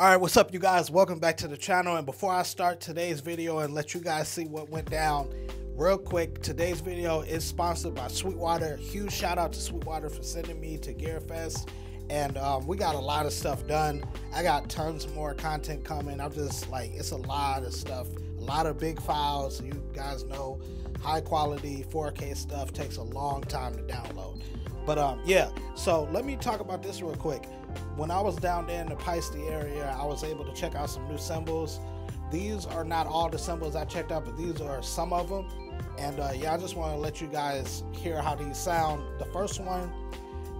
All right, what's up, you guys? Welcome back to the channel. And before I start today's video and let you guys see what went down real quick, today's video is sponsored by Sweetwater. Huge shout out to Sweetwater for sending me to Gear Fest. And we got a lot of stuff done. I got tons more content coming. I'm just like, it's a lot of stuff, a lot of big files. You guys know high quality 4K stuff takes a long time to download. But yeah, so let me talk about this real quick. When I was down there in the Paiste area, I was able to check out some new cymbals. These are not all the cymbals I checked out, but these are some of them. And yeah, I just want to let you guys hear how these sound. The first one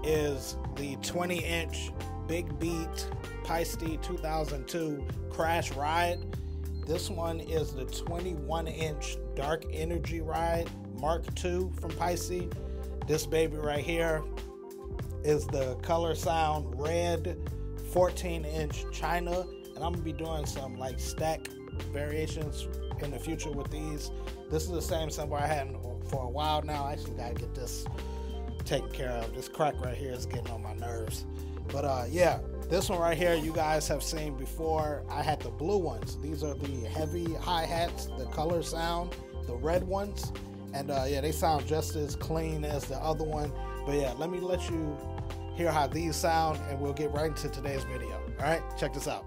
is the 20-inch Big Beat Paiste 2002 Crash Ride. This one is the 21-inch Dark Energy Ride Mark II from Paiste. This baby right here is the Color Sound Red 14-inch China, and I'm gonna be doing some like stack variations in the future with these. This is the same symbol I had for a while now. I actually gotta get this taken care of. This crack right here is getting on my nerves. But yeah, this one right here you guys have seen before. I had the blue ones. These are the heavy hi-hats, the Color Sound, the red ones. And yeah, they sound just as clean as the other one. But yeah, let me let you hear how these sound and we'll get right into today's video. All right, check this out.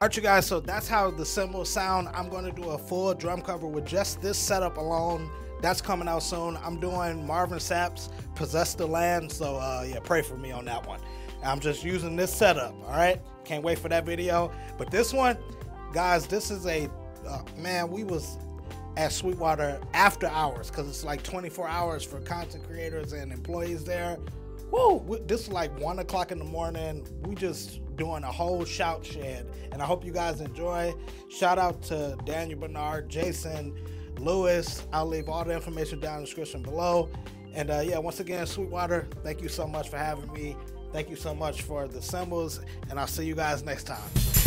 Alright you guys, so that's how the cymbals sound. I'm going to do a full drum cover with just this setup alone. That's coming out soon. I'm doing Marvin Sapp's Possess the Land, so yeah, pray for me on that one. I'm just using this setup, alright? Can't wait for that video. But this one, guys, this is a, man, we was at Sweetwater after hours, because it's like 24 hours for content creators and employees there. Woo! This is like 1 o'clock in the morning. We just doing a whole shout shed, and I hope you guys enjoy. Shout out to Daniel Bernard, Jason Lewis. I'll leave all the information down in the description below. And yeah, once again, Sweetwater, thank you so much for having me. Thank you so much for the cymbals, and I'll see you guys next time.